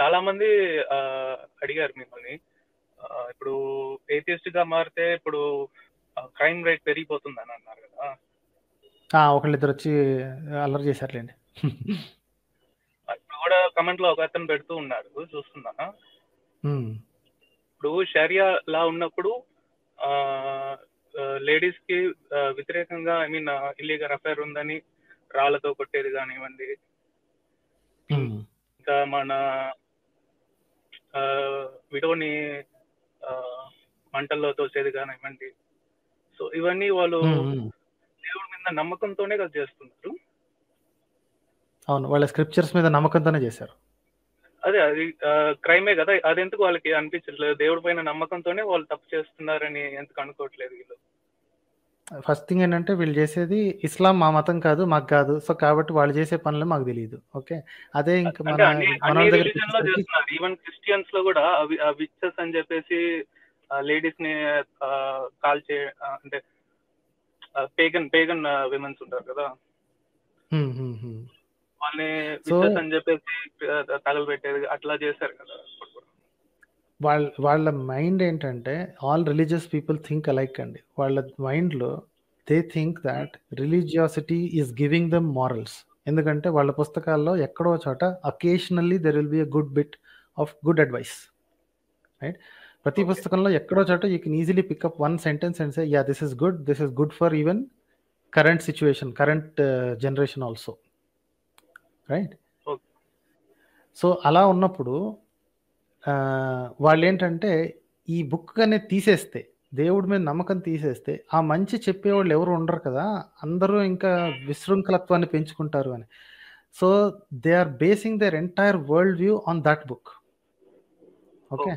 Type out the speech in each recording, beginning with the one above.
చాలా మంది అడిగారు మిమ్మల్ని, ఇప్పుడు ఏథియస్ట్ గా మారితే ఇప్పుడు క్రైమ్ రేట్ పెరిగిపోతుందని అన్నారు కదా. ఒకళ్ళిద్దరు వచ్చి అలర్ట్ చేశారులేండి. ఇప్పుడు కూడా కమెంట్ లో ఒక అతను పెడుతూ ఉన్నాడు, చూస్తున్నాను. ఇప్పుడు షరియా లా ఉన్నప్పుడు లేడీస్ కి వ్యతిరేకంగా ఐ మీన్ ఇల్లీగల్ అఫైర్ ఉందని రాళ్లతో కొట్టేది కానివ్వండి, ఇంకా మన విడోని మంటల్లో తోసేది కానివ్వండి. సో ఇవన్నీ వాళ్ళు దేవుడి మీద నమ్మకంతోనే కదా చేస్తున్నారు. అవును, వాళ్ళ స్క్రిప్చర్స్ మీద నమ్మకంతోనే చేశారు. అదే అది క్రైమే కదా, అది ఎందుకు వాళ్ళకి అనిపించట్లేదు? దేవుడి పైన నమ్మకంతోనే వాళ్ళు తప్పు చేస్తున్నారని ఎందుకు అనుకోవట్లేదు వీళ్ళు? ఫస్ట్ థింగ్ ఏంటంటే, వీళ్ళు చేసేది ఇస్లాం మా మతం కాదు, మాకు కాదు, సో కాబట్టి వాళ్ళు చేసే పనులు మాకు తెలియదు. ఓకే, అదే ఇంకా ఈవెన్ క్రిస్టియన్స్ లో కూడా విచెస్ అని చెప్పేసి లేడీస్ ని కాల్ చే అంటే పేగన్ పేగన్ విమెన్స్ ఉంటారు కదా, వాళ్ళని విచెస్ అని చెప్పేసి తగలబెట్టేది అట్లా చేశారు కదా. వాళ్ళ మైండ్ ఏంటంటే, all religious people think alike అండి. వాళ్ళ మైండ్లో they think that religiosity is giving them morals. ఎందుకంటే వాళ్ళ పుస్తకాల్లో ఎక్కడో చోట occasionally there will be a good bit of good advice, right? ప్రతి పుస్తకంలో ఎక్కడో చోట you can easily pick up one sentence and say yeah this is good for even current situation, current generation also, right? So అలా ఉన్నప్పుడు వాళ్ళు ఏంటంటే, ఈ book అనేది తీసేస్తే, దేవుడి మీద నమ్మకం తీసేస్తే ఆ మంచి చెప్పేవాళ్ళు ఎవరు ఉండరు కదా, అందరూ ఇంకా విశృంఖలత్వాన్ని పెంచుకుంటారు అని. So they are basing their entire world view on that book. Okay,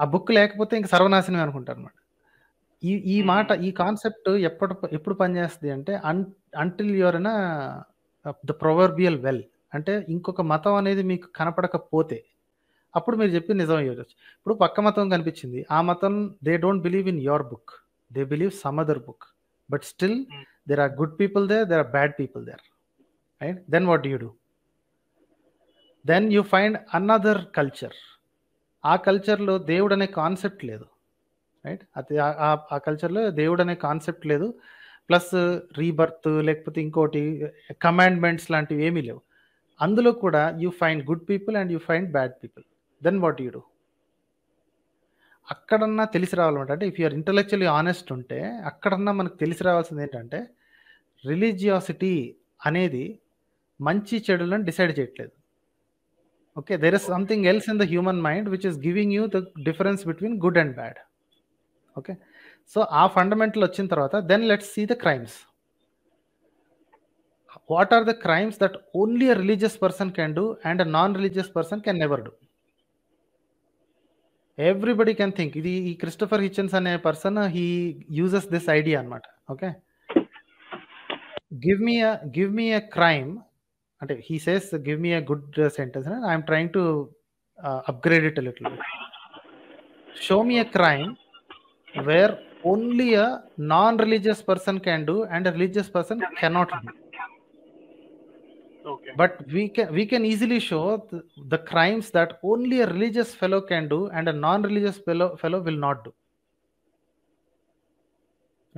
ఆ బుక్ లేకపోతే ఇంకా సర్వనాశనం అనుకుంటారు అన్నమాట. ఈ మాట, ఈ కాన్సెప్ట్ ఎప్పుడు పనిచేస్తుంది అంటే, until you're in the proverbial well, అంటే ఇంకొక మతం అనేది మీకు కనపడకపోతే అప్పుడు మీరు చెప్పి నిజం అయ్యవచ్చు. ఇప్పుడు పక్క మతం కనిపించింది, ఆ మతం they don't believe in your book, they believe some other book, but still there are good people there, there are bad people there, right? Then what you do? Then you find another culture. ఆ కల్చర్లో దేవుడు అనే concept లేదు, right? అది ఆ కల్చర్లో దేవుడు అనే కాన్సెప్ట్ లేదు, ప్లస్ రీబర్త్ లేకపోతే ఇంకోటి కమాండ్మెంట్స్ లాంటివి ఏమీ లేవు. అందులో కూడా you find good people and you find bad people. Then what you do? అక్కడన్నా తెలిసి రావాలన్నమాట. అంటే ఇఫ్ యూఆర్ ఇంటలెక్చువల్లీ ఆనెస్ట్ ఉంటే అక్కడన్నా మనకు తెలిసి రావాల్సింది ఏంటంటే, రిలీజియాసిటీ అనేది మంచి చెడులను డిసైడ్ చేయట్లేదు. Okay, there is something else in the human mind which is giving you the difference between good and bad. Okay, so ఆ ఫండమెంటల్ వచ్చిన తర్వాత then let's see the crimes. What are the crimes that only a religious person can do and a non-religious person can never do? Everybody can think. This Christopher Hitchens ane person, he uses this idea anamata. Okay, give me a crime. Ante he says, give me a good sentence. I am trying to upgrade it a little bit. Show me a crime where only a non-religious person can do and a religious person cannot do. Okay. But we can easily show the crimes that only a religious fellow can do and a non-religious fellow will not do,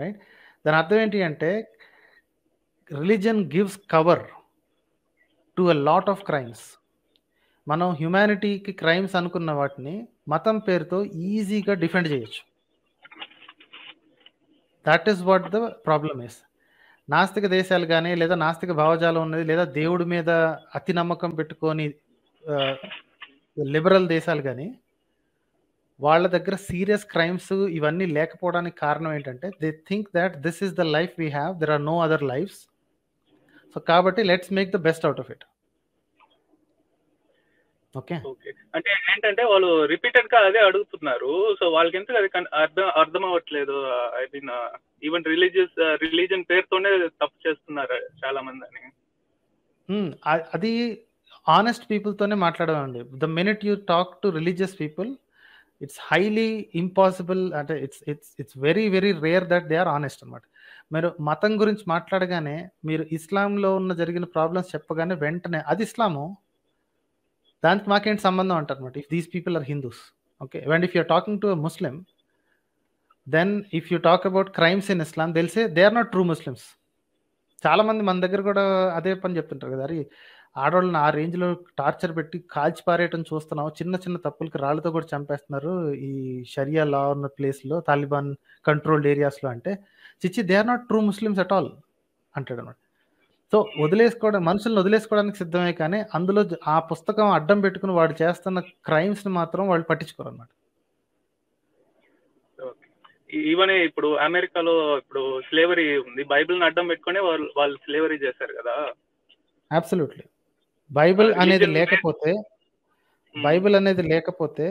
right? Then అర్థం ఏంటి అంటే, religion gives cover to a lot of crimes. మనం హ్యుమానిటీకి crimes అనుకున్న వాటిని మతం పేరుతో ఈజీగా defend చేయొచ్చు. That is what the problem is. నాస్తిక దేశాలు కానీ లేదా నాస్తిక భావజాలం ఉన్నది, లేదా దేవుడి మీద అతి నమ్మకం పెట్టుకొని లిబరల్ దేశాలు కానీ, వాళ్ళ దగ్గర సీరియస్ క్రైమ్స్ ఇవన్నీ లేకపోవడానికి కారణం ఏంటంటే, they think that this is the life we have, there are no other lifes. So కాబట్టి let's make the best out of it. Okay, అంటే ఏంటంటే వాళ్ళు రిపీటెడ్ గా అదే అడుగుతున్నారు. సో వాళ్ళకి ఎందుకు అది అర్థం అవ్వట్లేదు? ఐ మీన్ ఈవెన్ రిలీజియన్ పేరుతోనే తప్పు చేస్తున్నారు చాలా మంది అని. అది ఆనెస్ట్ పీపుల్ తోనే మాట్లాడమండి. The minute you talk to religious people, it's highly impossible. అంటే it's very very rare that they are honest అనమాట. మీరు మతం గురించి మాట్లాడగానే, మీరు ఇస్లాంలో ఉన్న జరిగిన ప్రాబ్లమ్స్ చెప్పగానే వెంటనే అది ఇస్లాము, దానికి మాకేంటి సంబంధం అంటారు అనమాట. If these people are Hindus, okay, and if you're talking to a Muslim, then if you talk about crimes in Islam, they'll say they are not true Muslims. చాలామంది మన దగ్గర కూడా అదే పని చెప్తుంటారు కదా, అరే ఆడవాళ్ళని ఆ రేంజ్లో టార్చర్ పెట్టి కాల్చి పారేయటం చూస్తున్నాము, చిన్న చిన్న తప్పులకి రాళ్ళతో కూడా చంపేస్తున్నారు ఈ షరియా లా ఉన్న ప్లేస్లో, తాలిబాన్ కంట్రోల్డ్ ఏరియాస్లో అంటే, చిచ్చి they are not true Muslims at all అంటాడు అనమాట. సో వదిలేసుకోవడం, మనుషులను వదిలేసుకోవడానికి సిద్ధమే, కానీ అందులో ఆ పుస్తకం అడ్డం పెట్టుకుని వాడు చేస్తున్న క్రైమ్స్ని మాత్రం వాళ్ళు పట్టించుకోరు అనమాట. ఈవెన్ ఇప్పుడు అమెరికాలో ఇప్పుడు స్లేవరీ ఉంది, బైబిల్ని అడ్డం పెట్టుకునే వాళ్ళు స్లేవరీ చేశారు కదా. అబ్సల్యూట్లీ. బైబిల్ అనేది లేకపోతే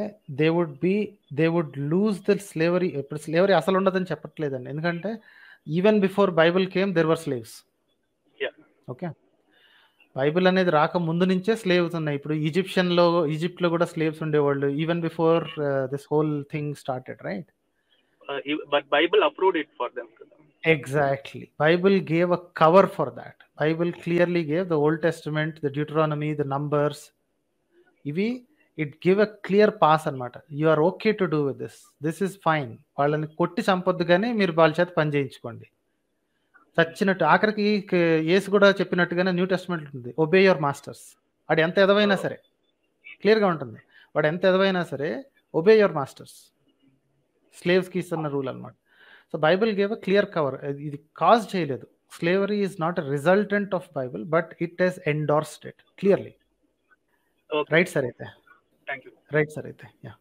they would lose the slavery. ఇప్పుడు స్లేవరీ అసలు ఉండదని చెప్పట్లేదండి, ఎందుకంటే even before Bible came there were slaves. Okay, Bible అనేది రాక ముందు నుంచే స్లేవ్స్ ఉన్నాయి. ఇప్పుడు ఈజిప్ట్లో కూడా స్లేవ్స్ ఉండేవాళ్ళు even before this whole thing started, right? But Bible approved it for them. Exactly. Bible gave a cover for that. Bible clearly gave the Old Testament, the Deuteronomy, the Numbers. It gave a clear pass anamata. You are okay to do with this. This is fine. వాళ్ళని కొట్టి చంపొద్దు కానీ మీరు వాళ్ళ చేత పని చేయించుకోండి చచ్చినట్టు. ఆఖరికి యేసు కూడా చెప్పినట్టుగానే న్యూ టెస్ట్మెంట్ ఉంది, ఒబే యువర్ మాస్టర్స్. వాడు ఎంత ఎదవైనా సరే, క్లియర్గా ఉంటుంది, వాడు ఎంత ఎదవైనా సరే ఒబే యువర్ మాస్టర్స్, స్లేవ్స్కి ఇస్తున్న రూల్ అనమాట. So Bible gave a clear cover. ఇది కాజ్ చేయలేదు. Slavery is not a resultant of Bible, but it has endorsed it clearly. Right sir, అయితే థ్యాంక్ యూ. రైట్ సార్, అయితే యా.